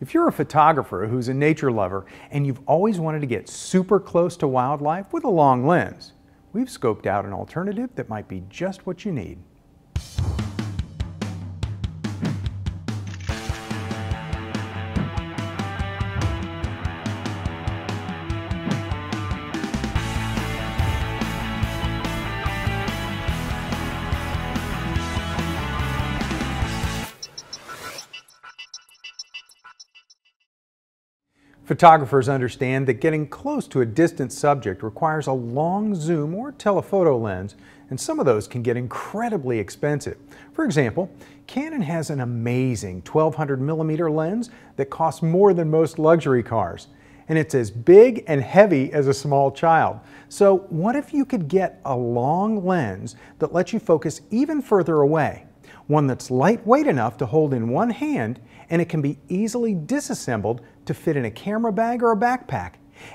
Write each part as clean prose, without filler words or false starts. If you're a photographer who's a nature lover and you've always wanted to get super close to wildlife with a long lens, we've scoped out an alternative that might be just what you need. Photographers understand that getting close to a distant subject requires a long zoom or telephoto lens, and some of those can get incredibly expensive. For example, Canon has an amazing 1200mm lens that costs more than most luxury cars, and it's as big and heavy as a small child. So what if you could get a long lens that lets you focus even further away? One that's lightweight enough to hold in one hand, and it can be easily disassembled to fit in a camera bag or a backpack.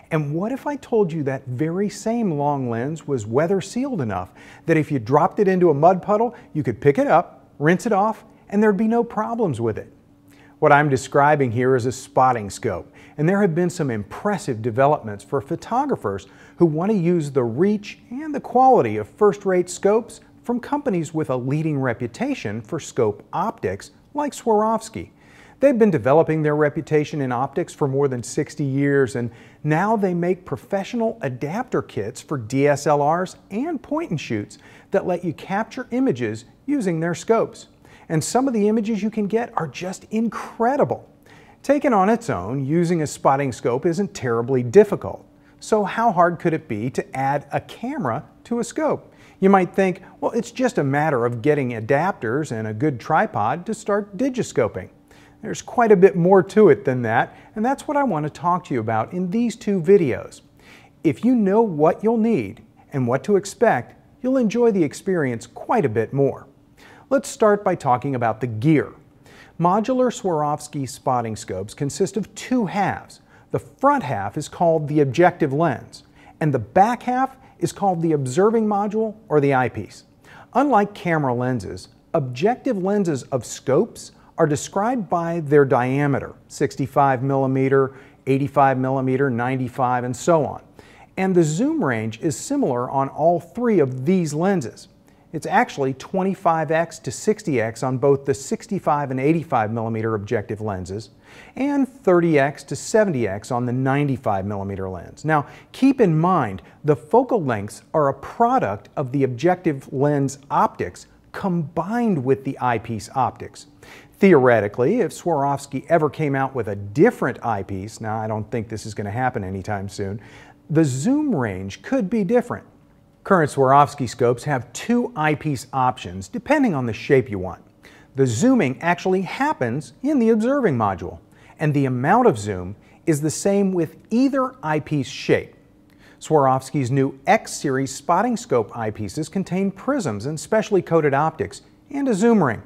And what if I told you that very same long lens was weather sealed enough that if you dropped it into a mud puddle, you could pick it up, rinse it off, and there'd be no problems with it? What I'm describing here is a spotting scope, and there have been some impressive developments for photographers who want to use the reach and the quality of first-rate scopes from companies with a leading reputation for scope optics like Swarovski. They've been developing their reputation in optics for more than 60 years, and now they make professional adapter kits for DSLRs and point-and-shoots that let you capture images using their scopes. And some of the images you can get are just incredible. Taken on its own, using a spotting scope isn't terribly difficult. So how hard could it be to add a camera to a scope? You might think, well, it's just a matter of getting adapters and a good tripod to start digiscoping. There's quite a bit more to it than that, and that's what I want to talk to you about in these two videos. If you know what you'll need and what to expect, you'll enjoy the experience quite a bit more. Let's start by talking about the gear. Modular Swarovski spotting scopes consist of two halves. The front half is called the objective lens, and the back half is called the observing module or the eyepiece. Unlike camera lenses, objective lenses of scopes are described by their diameter, 65mm, 85mm, 95, and so on. And the zoom range is similar on all three of these lenses. It's actually 25x to 60x on both the 65 and 85mm objective lenses, and 30x to 70x on the 95mm lens. Now, keep in mind, the focal lengths are a product of the objective lens optics combined with the eyepiece optics. Theoretically, if Swarovski ever came out with a different eyepiece, now I don't think this is going to happen anytime soon, the zoom range could be different. Current Swarovski scopes have two eyepiece options depending on the shape you want. The zooming actually happens in the observing module, and the amount of zoom is the same with either eyepiece shape. Swarovski's new X-series spotting scope eyepieces contain prisms and specially coated optics and a zoom ring.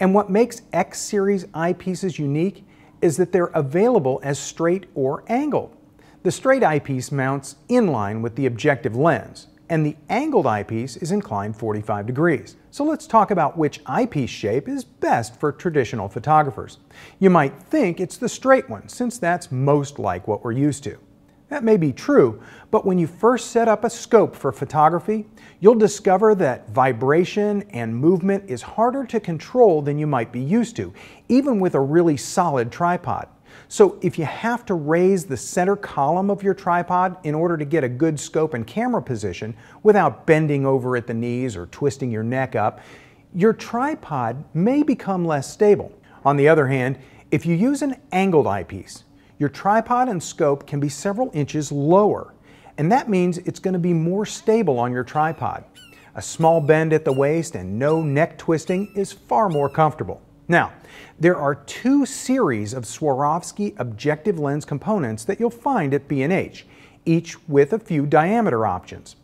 And what makes X-series eyepieces unique is that they're available as straight or angled. The straight eyepiece mounts inline with the objective lens, and the angled eyepiece is inclined 45 degrees. So let's talk about which eyepiece shape is best for traditional photographers. You might think it's the straight one, since that's most like what we're used to. That may be true, but when you first set up a scope for photography, you'll discover that vibration and movement is harder to control than you might be used to, even with a really solid tripod. So if you have to raise the center column of your tripod in order to get a good scope and camera position without bending over at the knees or twisting your neck up, your tripod may become less stable. On the other hand, if you use an angled eyepiece, your tripod and scope can be several inches lower, and that means it's going to be more stable on your tripod. A small bend at the waist and no neck twisting is far more comfortable. Now, there are two series of Swarovski objective lens components that you'll find at B&H, each with a few diameter options.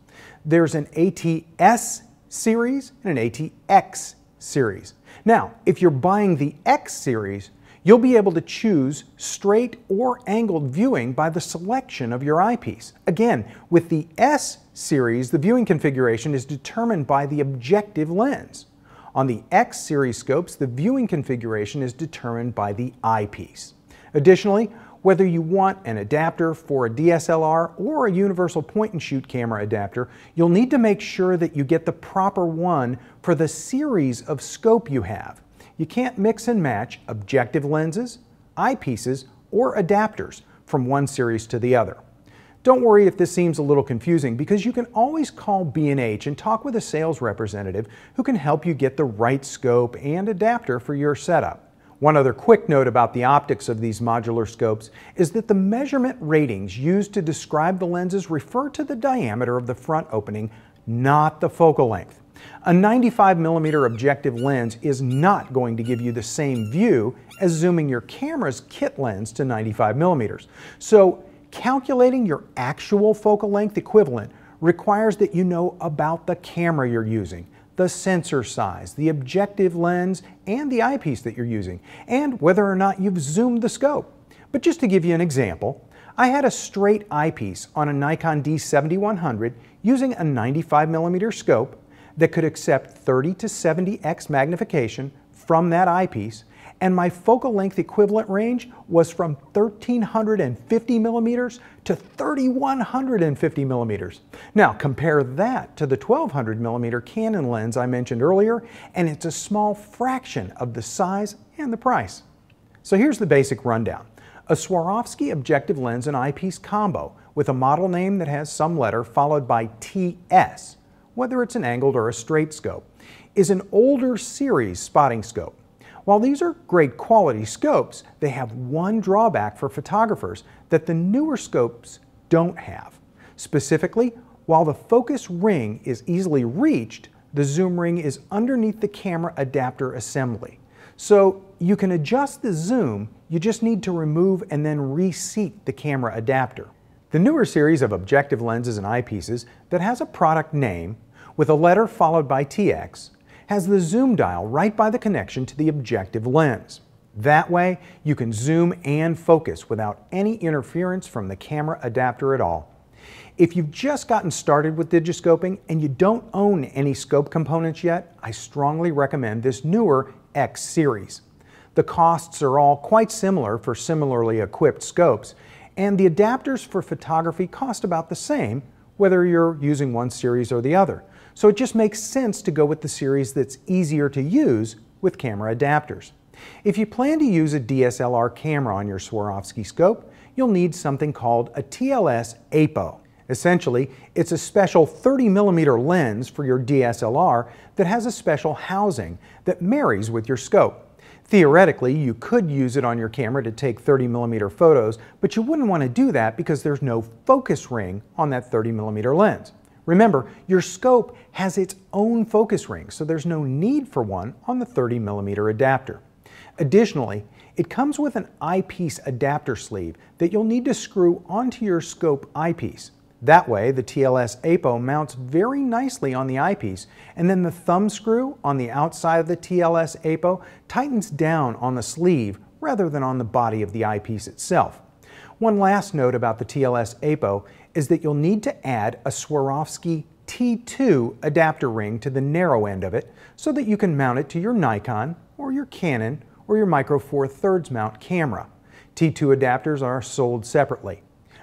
There's an AT-S series and an AT-X series. Now, if you're buying the X series, you'll be able to choose straight or angled viewing by the selection of your eyepiece. Again, with the S series, the viewing configuration is determined by the objective lens. On the X series scopes, the viewing configuration is determined by the eyepiece. Additionally, whether you want an adapter for a DSLR or a universal point-and-shoot camera adapter, you'll need to make sure that you get the proper one for the series of scope you have. You can't mix and match objective lenses, eyepieces, or adapters from one series to the other. Don't worry if this seems a little confusing, because you can always call B&H and talk with a sales representative who can help you get the right scope and adapter for your setup. One other quick note about the optics of these modular scopes is that the measurement ratings used to describe the lenses refer to the diameter of the front opening, not the focal length. A 95mm objective lens is not going to give you the same view as zooming your camera's kit lens to 95mm. So calculating your actual focal length equivalent requires that you know about the camera you're using, the sensor size, the objective lens, and the eyepiece that you're using, and whether or not you've zoomed the scope. But just to give you an example, I had a straight eyepiece on a Nikon D7100 using a 95mm scope that could accept 30 to 70x magnification from that eyepiece, and my focal length equivalent range was from 1,350mm to 3,150mm. Now compare that to the 1,200mm Canon lens I mentioned earlier, and it's a small fraction of the size and the price. So here's the basic rundown. A Swarovski objective lens and eyepiece combo with a model name that has some letter followed by TS, whether it's an angled or a straight scope, is an older series spotting scope. While these are great quality scopes, they have one drawback for photographers that the newer scopes don't have. Specifically, while the focus ring is easily reached, the zoom ring is underneath the camera adapter assembly. So you can adjust the zoom, you just need to remove and then reseat the camera adapter. The newer series of objective lenses and eyepieces that has a product name with a letter followed by TX has the zoom dial right by the connection to the objective lens. That way, you can zoom and focus without any interference from the camera adapter at all. If you've just gotten started with digiscoping and you don't own any scope components yet, I strongly recommend this newer X series. The costs are all quite similar for similarly equipped scopes, and the adapters for photography cost about the same whether you're using one series or the other. So it just makes sense to go with the series that's easier to use with camera adapters. If you plan to use a DSLR camera on your Swarovski scope, you'll need something called a TLS APO. Essentially, it's a special 30mm lens for your DSLR that has a special housing that marries with your scope. Theoretically, you could use it on your camera to take 30mm photos, but you wouldn't want to do that because there's no focus ring on that 30mm lens. Remember, your scope has its own focus ring, so there's no need for one on the 30mm adapter. Additionally, it comes with an eyepiece adapter sleeve that you'll need to screw onto your scope eyepiece. That way, the TLS APO mounts very nicely on the eyepiece, and then the thumb screw on the outside of the TLS APO tightens down on the sleeve rather than on the body of the eyepiece itself. One last note about the TLS APO is that you'll need to add a Swarovski T2 adapter ring to the narrow end of it so that you can mount it to your Nikon or your Canon or your Micro Four Thirds mount camera. T2 adapters are sold separately.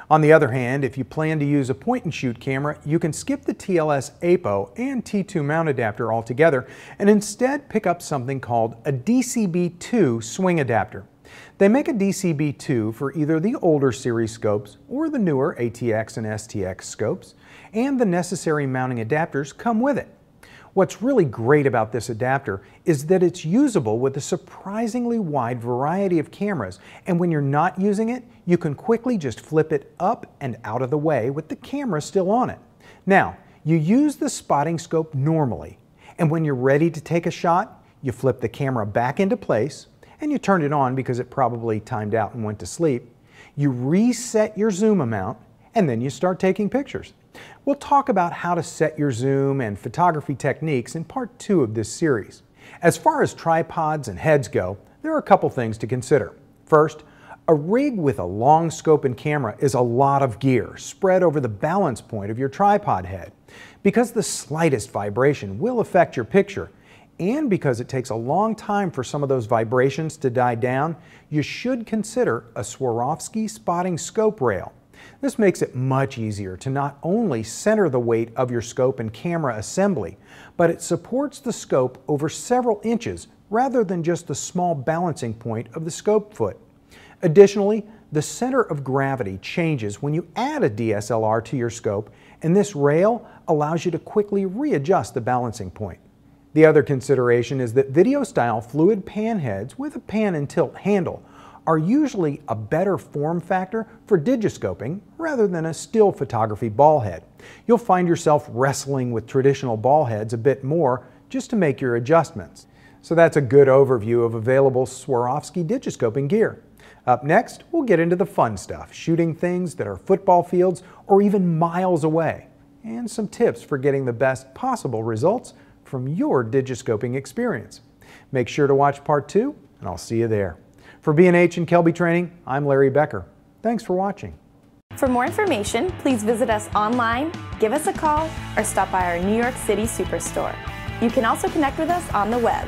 On the other hand, if you plan to use a point-and-shoot camera, you can skip the TLS APO and T2 mount adapter altogether and instead pick up something called a DCB2 swing adapter. They make a DCB2 for either the older series scopes or the newer AT-X and STX scopes, and the necessary mounting adapters come with it. What's really great about this adapter is that it's usable with a surprisingly wide variety of cameras, and when you're not using it, you can quickly just flip it up and out of the way with the camera still on it. Now, you use the spotting scope normally, and when you're ready to take a shot, you flip the camera back into place, and you turned it on because it probably timed out and went to sleep. You reset your zoom amount, and then you start taking pictures. We'll talk about how to set your zoom and photography techniques in part 2 of this series. As far as tripods and heads go, there are a couple things to consider. First, a rig with a long scope and camera is a lot of gear spread over the balance point of your tripod head. Because the slightest vibration will affect your picture, and because it takes a long time for some of those vibrations to die down, you should consider a Swarovski spotting scope rail. This makes it much easier to not only center the weight of your scope and camera assembly, but it supports the scope over several inches rather than just the small balancing point of the scope foot. Additionally, the center of gravity changes when you add a DSLR to your scope, and this rail allows you to quickly readjust the balancing point. The other consideration is that video-style fluid pan heads with a pan and tilt handle are usually a better form factor for digiscoping rather than a still photography ball head. You'll find yourself wrestling with traditional ball heads a bit more just to make your adjustments. So that's a good overview of available Swarovski digiscoping gear. Up next, we'll get into the fun stuff, shooting things that are football fields or even miles away, and some tips for getting the best possible results from your digiscoping experience. Make sure to watch part 2, and I'll see you there. For B&H and Kelby Training, I'm Larry Becker. Thanks for watching. For more information, please visit us online, give us a call, or stop by our New York City Superstore. You can also connect with us on the web.